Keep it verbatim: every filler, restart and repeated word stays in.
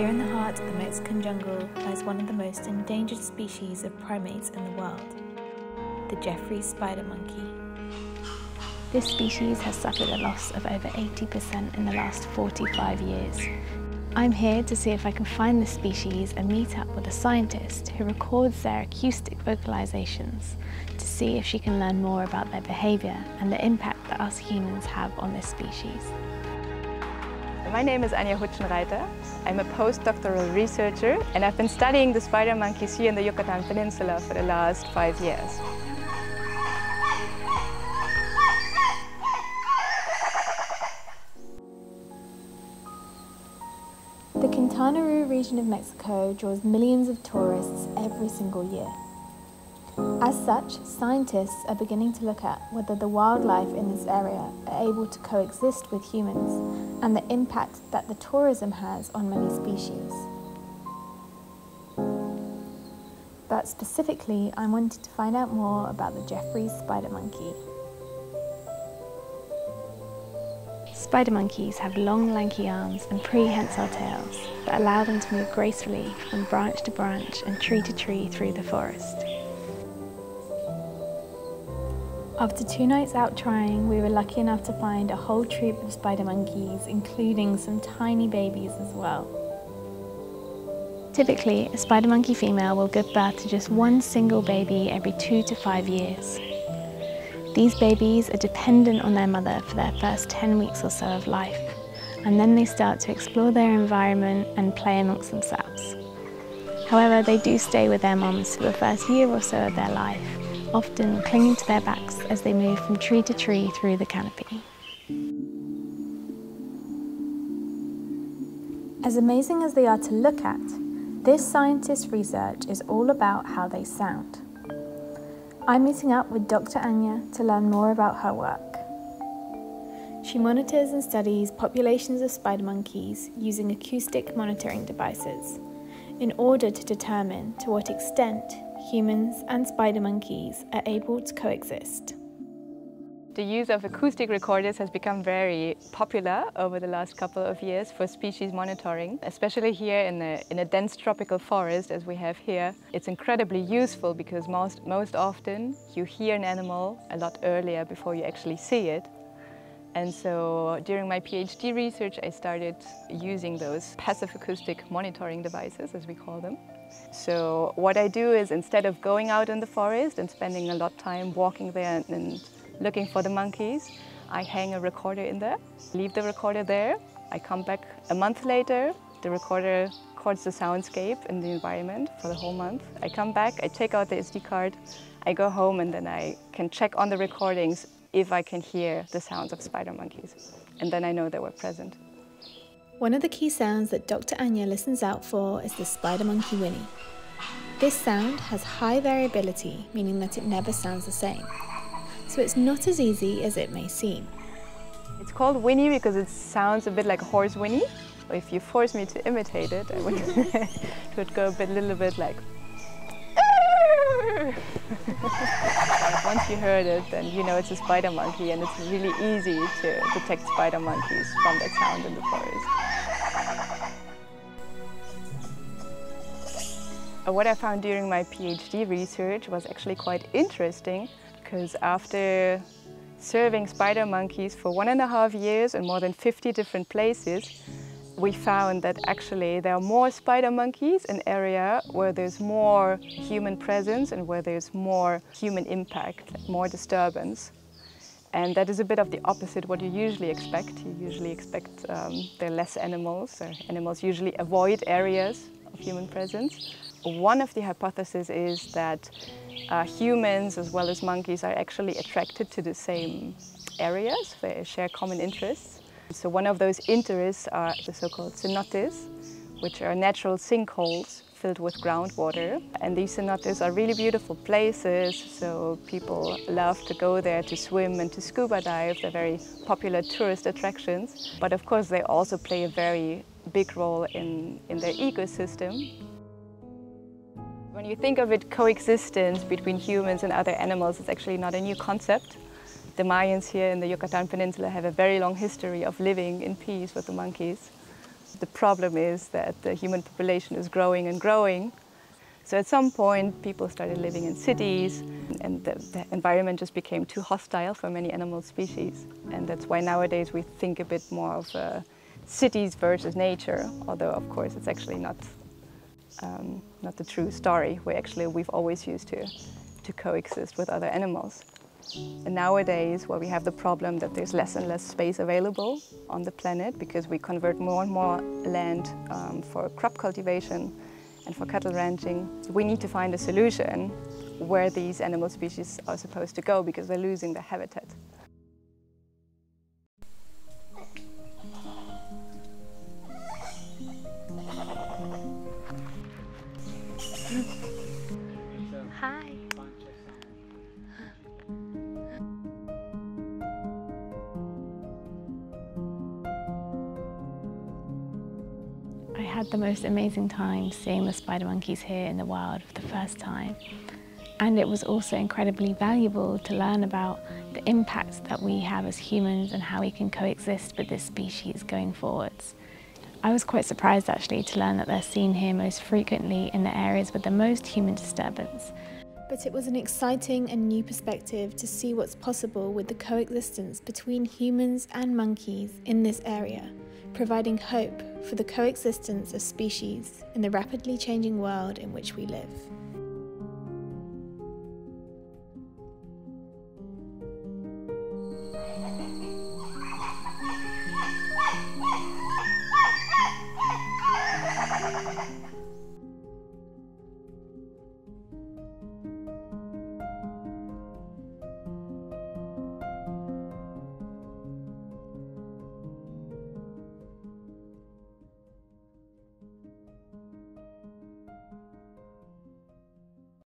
Here in the heart of the Mexican jungle lies one of the most endangered species of primates in the world, the Geoffroy's spider monkey. This species has suffered a loss of over eighty percent in the last forty-five years. I'm here to see if I can find this species and meet up with a scientist who records their acoustic vocalizations to see if she can learn more about their behavior and the impact that us humans have on this species. My name is Anja Hutschenreiter. I'm a postdoctoral researcher and I've been studying the spider monkeys here in the Yucatan Peninsula for the last five years. The Quintana Roo region of Mexico draws millions of tourists every single year. As such, scientists are beginning to look at whether the wildlife in this area are able to coexist with humans and the impact that the tourism has on many species. But specifically, I wanted to find out more about the Geoffroy's spider monkey. Spider monkeys have long, lanky arms and prehensile tails that allow them to move gracefully from branch to branch and tree to tree through the forest. After two nights out trying, we were lucky enough to find a whole troop of spider monkeys, including some tiny babies as well. Typically, a spider monkey female will give birth to just one single baby every two to five years. These babies are dependent on their mother for their first ten weeks or so of life, and then they start to explore their environment and play amongst themselves. However, they do stay with their mums for the first year or so of their life, often clinging to their backs as they move from tree to tree through the canopy. As amazing as they are to look at, this scientist's research is all about how they sound. I'm meeting up with Doctor Anja to learn more about her work. She monitors and studies populations of spider monkeys using acoustic monitoring devices in order to determine to what extent humans and spider monkeys are able to coexist. The use of acoustic recorders has become very popular over the last couple of years for species monitoring, especially here in a, in a dense tropical forest as we have here. It's incredibly useful because most, most often you hear an animal a lot earlier before you actually see it. And so during my PhD research, I started using those passive acoustic monitoring devices, as we call them. So what I do is, instead of going out in the forest and spending a lot of time walking there and looking for the monkeys, I hang a recorder in there, leave the recorder there. I come back a month later, the recorder records the soundscape and the environment for the whole month. I come back, I take out the S D card, I go home, and then I can check on the recordings if I can hear the sounds of spider monkeys. And then I know they were present. One of the key sounds that Doctor Anja listens out for is the spider monkey whinny. This sound has high variability, meaning that it never sounds the same. So it's not as easy as it may seem. It's called whinny because it sounds a bit like a horse whinny. If you force me to imitate it, I would it would go a bit, little bit like... Once you heard it, then you know it's a spider monkey, and it's really easy to detect spider monkeys from that sound in the forest. What I found during my PhD research was actually quite interesting, because after serving spider monkeys for one and a half years in more than fifty different places, we found that actually there are more spider monkeys in area where there's more human presence and where there's more human impact, more disturbance. And that is a bit of the opposite what you usually expect. You usually expect um, there are less animals, or animals usually avoid areas of human presence. One of the hypotheses is that uh, humans as well as monkeys are actually attracted to the same areas. They share common interests. So one of those interests are the so-called cenotes, which are natural sinkholes filled with groundwater. And these cenotes are really beautiful places, so people love to go there to swim and to scuba dive. They're very popular tourist attractions. But of course, they also play a very big role in, in their ecosystem. When you think of it, coexistence between humans and other animals is actually not a new concept. The Mayans here in the Yucatan Peninsula have a very long history of living in peace with the monkeys. The problem is that the human population is growing and growing. So at some point, people started living in cities, and the, the environment just became too hostile for many animal species. And that's why nowadays we think a bit more of uh, cities versus nature, although of course it's actually not, um, not the true story. We actually, we've always used to, to coexist with other animals. And nowadays, well, we have the problem that there's less and less space available on the planet because we convert more and more land um, for crop cultivation and for cattle ranching. So we need to find a solution where these animal species are supposed to go because they're losing their habitat. Hi. I had the most amazing time seeing the spider monkeys here in the wild for the first time. And it was also incredibly valuable to learn about the impacts that we have as humans and how we can coexist with this species going forwards. I was quite surprised actually to learn that they're seen here most frequently in the areas with the most human disturbance. But it was an exciting and new perspective to see what's possible with the coexistence between humans and monkeys in this area, providing hope for the coexistence of species in the rapidly changing world in which we live.